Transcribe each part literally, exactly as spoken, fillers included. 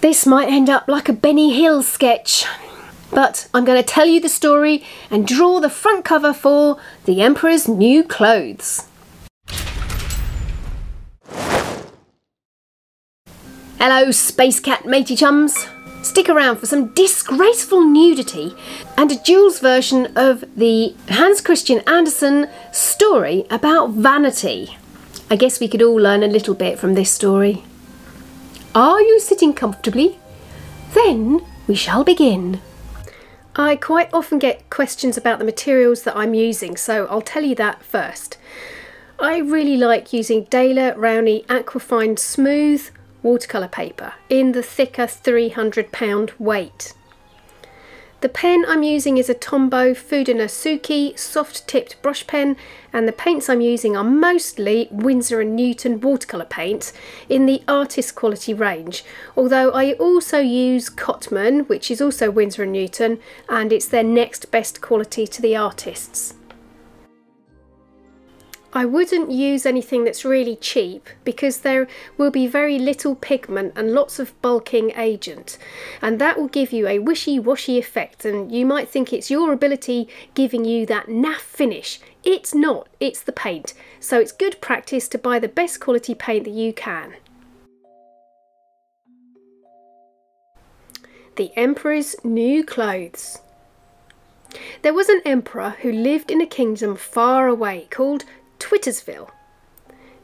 This might end up like a Benny Hill sketch. But I'm going to tell you the story and draw the front cover for The Emperor's New Clothes. Hello, Space Cat matey chums. Stick around for some disgraceful nudity and a Jules version of the Hans Christian Andersen story about vanity. I guess we could all learn a little bit from this story. Are you sitting comfortably? Then we shall begin. I quite often get questions about the materials that I'm using, so I'll tell you that first. I really like using Daler Rowney Aquafine Smooth watercolour paper in the thicker three hundred pound weight. The pen I'm using is a Tombow Fudenosuke soft tipped brush pen, and the paints I'm using are mostly Winsor and Newton watercolour paints in the artist quality range, although I also use Cotman, which is also Winsor and Newton, and it's their next best quality to the artists. I wouldn't use anything that's really cheap because there will be very little pigment and lots of bulking agent, and that will give you a wishy-washy effect, and you might think it's your ability giving you that naff finish. It's not, it's the paint. So it's good practice to buy the best quality paint that you can. The Emperor's New Clothes. There was an emperor who lived in a kingdom far away called Twittersville.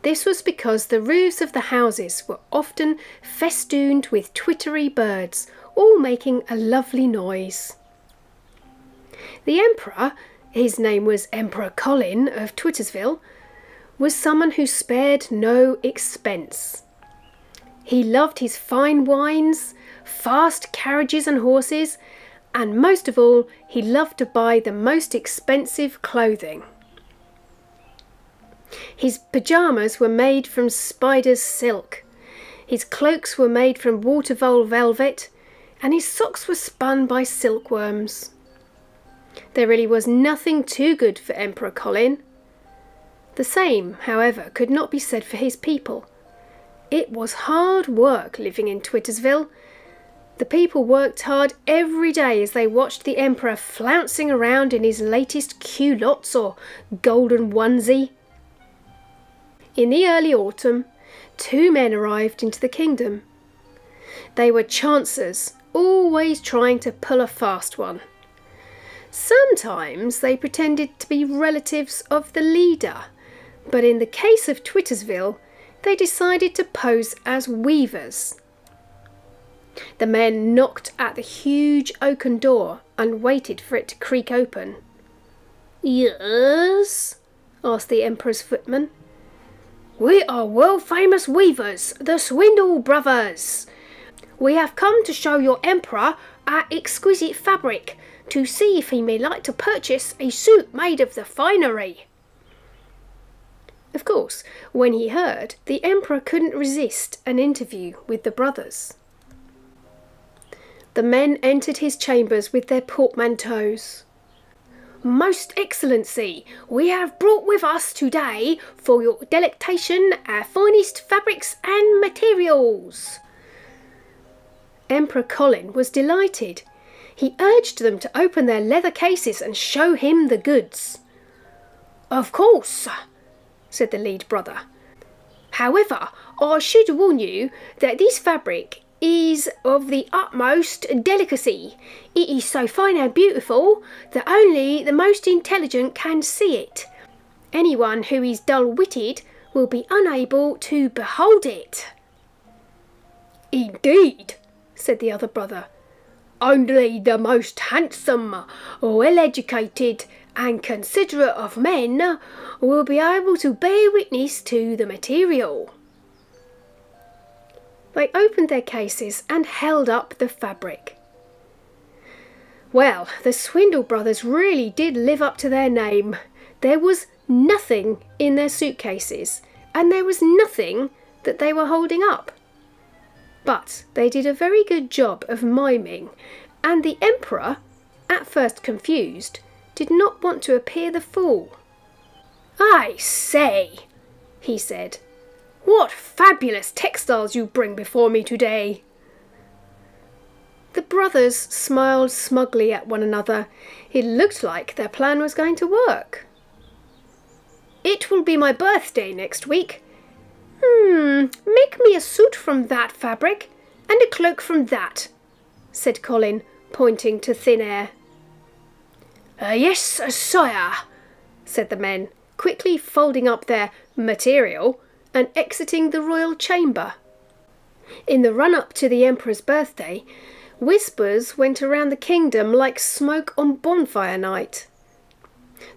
This was because the roofs of the houses were often festooned with twittery birds, all making a lovely noise. The emperor, his name was Emperor Colin of Twittersville, was someone who spared no expense. He loved his fine wines, fast carriages and horses, and most of all, he loved to buy the most expensive clothing. His pyjamas were made from spider's silk, his cloaks were made from water vole velvet, and his socks were spun by silkworms. There really was nothing too good for Emperor Colin. The same, however, could not be said for his people. It was hard work living in Twittersville. The people worked hard every day as they watched the emperor flouncing around in his latest culottes or golden onesie. In the early autumn, two men arrived into the kingdom. They were chancers, always trying to pull a fast one. Sometimes they pretended to be relatives of the leader, but in the case of Twittersville, they decided to pose as weavers. The men knocked at the huge oaken door and waited for it to creak open. "Yes?" asked the emperor's footman. "We are world-famous weavers, the Swindle Brothers. We have come to show your emperor our exquisite fabric, to see if he may like to purchase a suit made of the finery." Of course, when he heard, the emperor couldn't resist an interview with the brothers. The men entered his chambers with their portmanteaus. "Most Excellency, we have brought with us today for your delectation our finest fabrics and materials." Emperor Colin was delighted. He urged them to open their leather cases and show him the goods. "Of course," said the lead brother. "However, I should warn you that this fabric is of the utmost delicacy. It is so fine and beautiful that only the most intelligent can see it. Anyone who is dull-witted will be unable to behold it." "Indeed," said the other brother, "only the most handsome, well-educated and considerate of men will be able to bear witness to the material." They opened their cases and held up the fabric. Well, the Swindle Brothers really did live up to their name. There was nothing in their suitcases, and there was nothing that they were holding up. But they did a very good job of miming, and the emperor, at first confused, did not want to appear the fool. "I say," he said, "what fabulous textiles you bring before me today." The brothers smiled smugly at one another. It looked like their plan was going to work. It will be my birthday next week. Hmm, make me a suit from that fabric and a cloak from that, said Colin, pointing to thin air. Uh, yes, sire, said the men, quickly folding up their material and exiting the royal chamber. In the run-up to the Emperor's birthday, whispers went around the kingdom like smoke on bonfire night.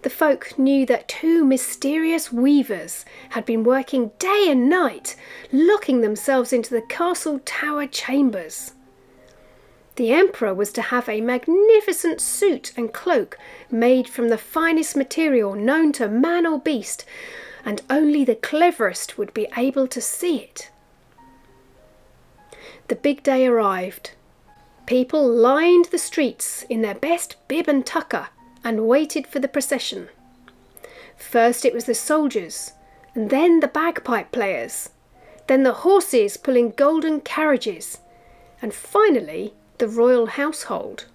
The folk knew that two mysterious weavers had been working day and night, locking themselves into the castle tower chambers. The Emperor was to have a magnificent suit and cloak made from the finest material known to man or beast, and only the cleverest would be able to see it. The big day arrived. People lined the streets in their best bib and tucker and waited for the procession. First it was the soldiers, and then the bagpipe players, then the horses pulling golden carriages, and finally the royal household.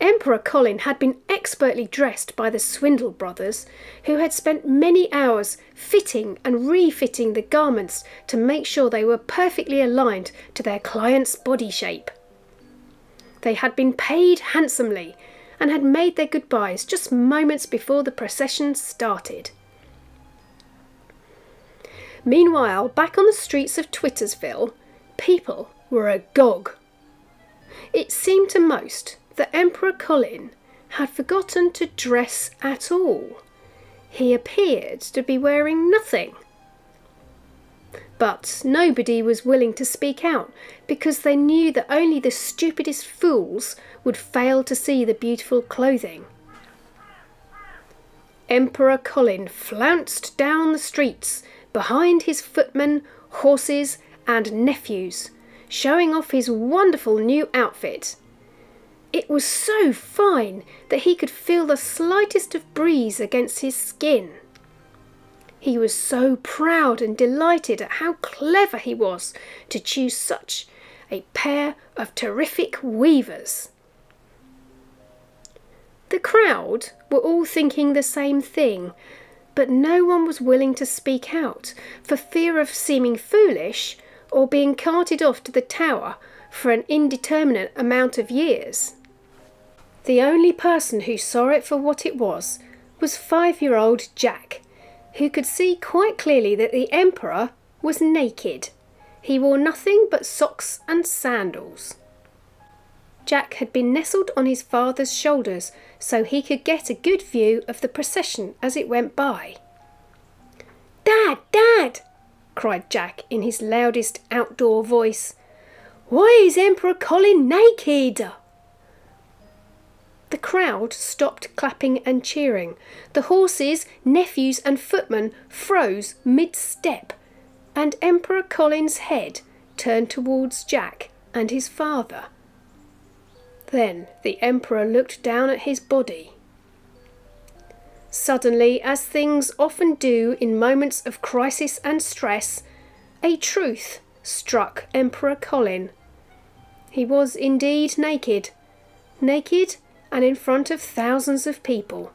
Emperor Colin had been expertly dressed by the Swindle brothers, who had spent many hours fitting and refitting the garments to make sure they were perfectly aligned to their client's body shape. They had been paid handsomely and had made their goodbyes just moments before the procession started. Meanwhile, back on the streets of Twittersville, people were agog. It seemed to most that Emperor Colin had forgotten to dress at all. He appeared to be wearing nothing. But nobody was willing to speak out, because they knew that only the stupidest fools would fail to see the beautiful clothing. Emperor Colin flounced down the streets behind his footmen, horses and nephews, showing off his wonderful new outfit. It was so fine that he could feel the slightest of breeze against his skin. He was so proud and delighted at how clever he was to choose such a pair of terrific weavers. The crowd were all thinking the same thing, but no one was willing to speak out for fear of seeming foolish or being carted off to the tower for an indeterminate amount of years. The only person who saw it for what it was was five-year-old Jack, who could see quite clearly that the Emperor was naked. He wore nothing but socks and sandals. Jack had been nestled on his father's shoulders so he could get a good view of the procession as it went by. "Dad, Dad!" cried Jack in his loudest outdoor voice. "Why is Emperor Colin naked?" The crowd stopped clapping and cheering. The horses, nephews and footmen froze mid-step, and Emperor Colin's head turned towards Jack and his father. Then the Emperor looked down at his body. Suddenly, as things often do in moments of crisis and stress, a truth struck Emperor Colin. He was indeed naked, naked and in front of thousands of people.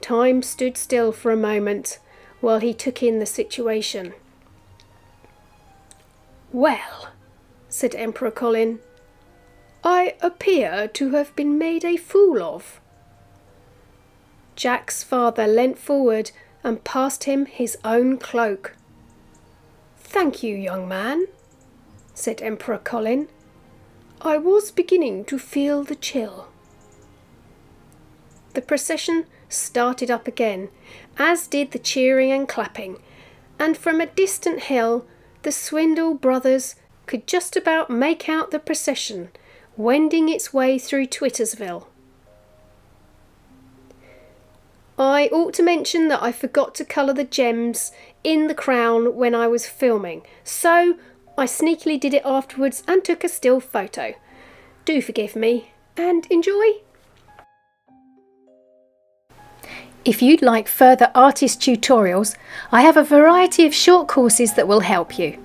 Time stood still for a moment while he took in the situation. "Well," said Emperor Colin, "I appear to have been made a fool of." Jack's father leant forward and passed him his own cloak. "Thank you, young man," said Emperor Colin. "I was beginning to feel the chill." The procession started up again, as did the cheering and clapping, and from a distant hill the Swindle brothers could just about make out the procession wending its way through Twittersville. I ought to mention that I forgot to colour the gems in the crown when I was filming, so I sneakily did it afterwards and took a still photo. Do forgive me and enjoy. If you'd like further artist tutorials, I have a variety of short courses that will help you.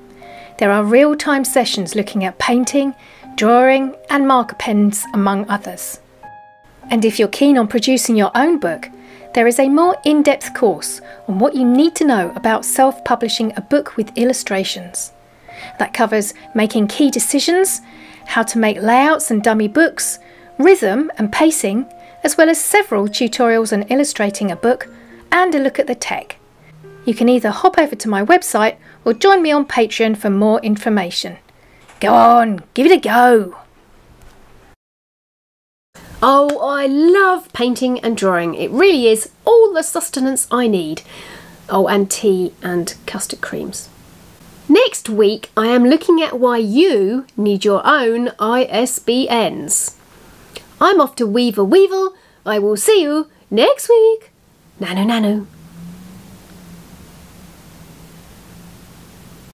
There are real-time sessions looking at painting, drawing and marker pens among others. And if you're keen on producing your own book, there is a more in-depth course on what you need to know about self-publishing a book with illustrations. That covers making key decisions, how to make layouts and dummy books, rhythm and pacing, as well as several tutorials on illustrating a book and a look at the tech. You can either hop over to my website or join me on Patreon for more information. Go on, give it a go! Oh, I love painting and drawing. It really is all the sustenance I need. Oh, and tea and custard creams. Next week, I am looking at why you need your own I S B Ns. I'm off to weave a weevil. I will see you next week. Nanu nanu.